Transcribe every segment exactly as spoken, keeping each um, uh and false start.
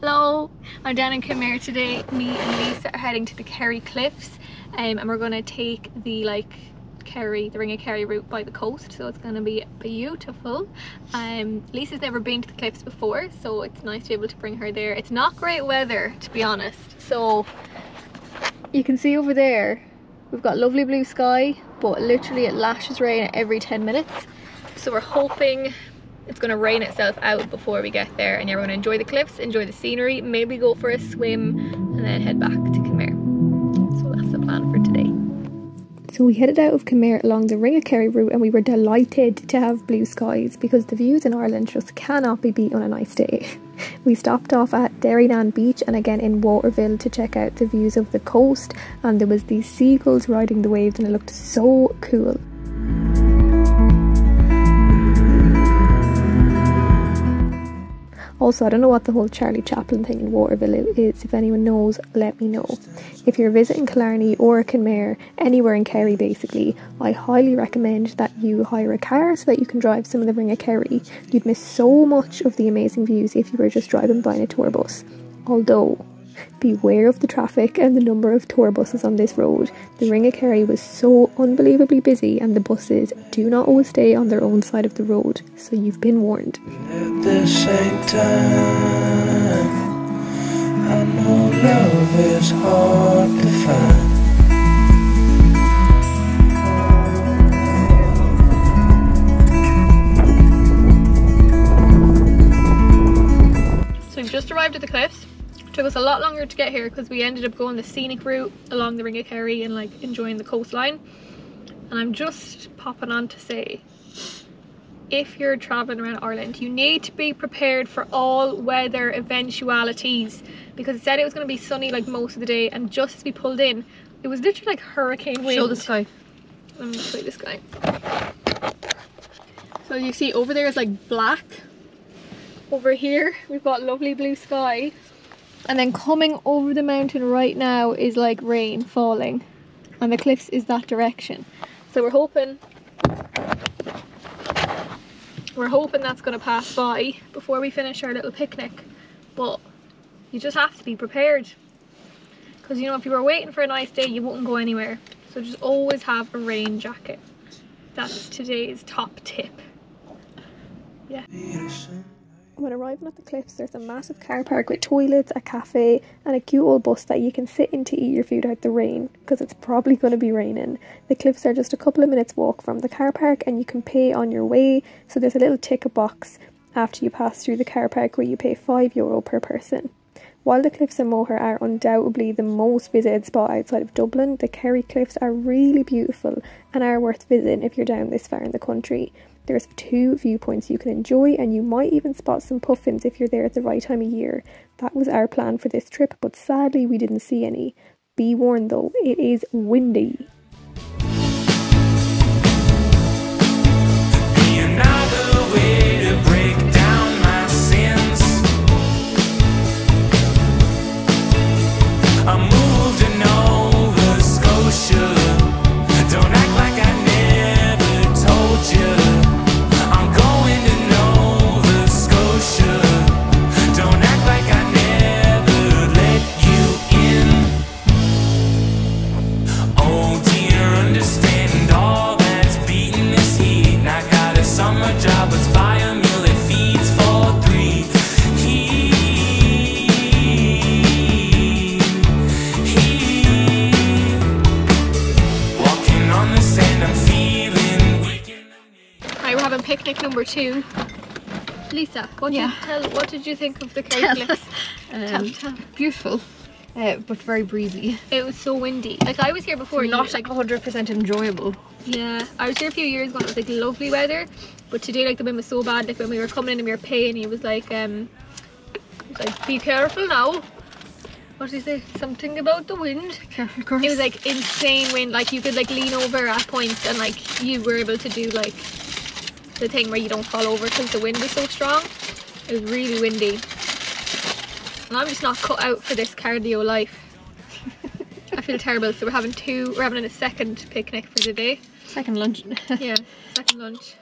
Hello, I'm down in Kenmare today. Me and Lisa are heading to the Kerry Cliffs um, and we're going to take the like Kerry, the Ring of Kerry route by the coast, so it's going to be beautiful. Um, Lisa's never been to the cliffs before, so it's nice to be able to bring her there. It's not great weather, to be honest, so you can see over there we've got lovely blue sky, but literally it lashes rain every ten minutes, so we're hoping it's going to rain itself out before we get there. And yeah, we're going to enjoy the cliffs, enjoy the scenery, maybe go for a swim and then head back to Kenmare. So that's the plan for today. So we headed out of Kenmare along the Ring of Kerry route and we were delighted to have blue skies because the views in Ireland just cannot be beat on a nice day. We stopped off at Derrynane Beach and again in Waterville to check out the views of the coast, and there was these seagulls riding the waves and it looked so cool. Also, I don't know what the whole Charlie Chaplin thing in Waterville is. If anyone knows, let me know. If you're visiting Killarney or Kenmare, anywhere in Kerry basically, I highly recommend that you hire a car so that you can drive some of the Ring of Kerry. You'd miss so much of the amazing views if you were just driving by in a tour bus. Although, beware of the traffic and the number of tour buses on this road. The Ring of Kerry was so unbelievably busy and the buses do not always stay on their own side of the road, so you've been warned. At the same time, I know love is hard to find. So we've just arrived at the cliffs. Took us a lot longer to get here because we ended up going the scenic route along the Ring of Kerry and like enjoying the coastline. And I'm just popping on to say, if you're traveling around Ireland, you need to be prepared for all weather eventualities, because it said it was going to be sunny like most of the day, and just as we pulled in it was literally like hurricane wind. Show the sky. Let me show you the sky. So you see over there is like black, over here we've got lovely blue sky, and then coming over the mountain right now is like rain falling, and the cliffs is that direction. So we're hoping we're hoping that's going to pass by before we finish our little picnic. But you just have to be prepared, because you know, if you were waiting for a nice day you wouldn't go anywhere. So just always have a rain jacket. That's today's top tip. Yeah. When arriving at the cliffs, there's a massive car park with toilets, a cafe and a cute old bus that you can sit in to eat your food out the rain, because it's probably going to be raining. The cliffs are just a couple of minutes walk from the car park and you can pay on your way, so there's a little ticket box after you pass through the car park where you pay five euro per person. While the Cliffs of Moher are undoubtedly the most visited spot outside of Dublin, the Kerry Cliffs are really beautiful and are worth visiting if you're down this far in the country. There's two viewpoints you can enjoy, and you might even spot some puffins if you're there at the right time of year. That was our plan for this trip, but sadly we didn't see any. Be warned though, it is windy. Picnic number two. Lisa, what, yeah. did tell, what did you think of the Kerry Cliffs? um, tell, tell. Beautiful, uh, but very breezy. It was so windy. Like, I was here before. It's not like one hundred percent enjoyable. Yeah, I was here a few years ago and it was like lovely weather, but today like the wind was so bad. Like when we were coming in and we were paying, he was like, um, he was like, be careful now. What did he say? Something about the wind. Careful, of course. It was like insane wind. Like you could like lean over at points and like you were able to do like the thing where you don't fall over because the wind is so strong. It was really windy and I'm just not cut out for this cardio life. I feel terrible. So we're having two we're having a second picnic for the day, second lunch. Yeah, second lunch.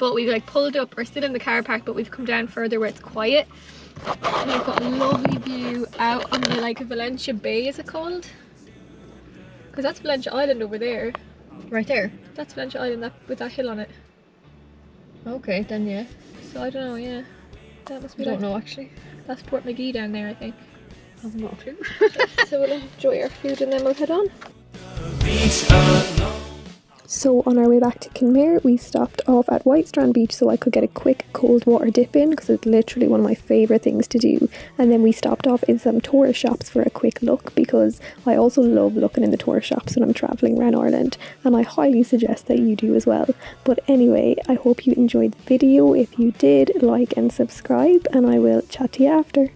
But we've like pulled up, we're still in the car park, but we've come down further where it's quiet and I've got a lovely view out on the like Valencia Bay, is it called? Because that's Valencia Island over there. Right there? That's Valencia Island, that, with that hill on it. Okay, then yeah. So I don't know, yeah. That must be I don't know actually. That's Port Magee down there, I think. I've not a clue. So we'll enjoy our food and then we'll head on. So on our way back to Kenmare, we stopped off at White Strand Beach so I could get a quick cold water dip in because it's literally one of my favourite things to do. And then we stopped off in some tourist shops for a quick look because I also love looking in the tourist shops when I'm travelling around Ireland, and I highly suggest that you do as well. But anyway, I hope you enjoyed the video. If you did, like and subscribe, and I will chat to you after.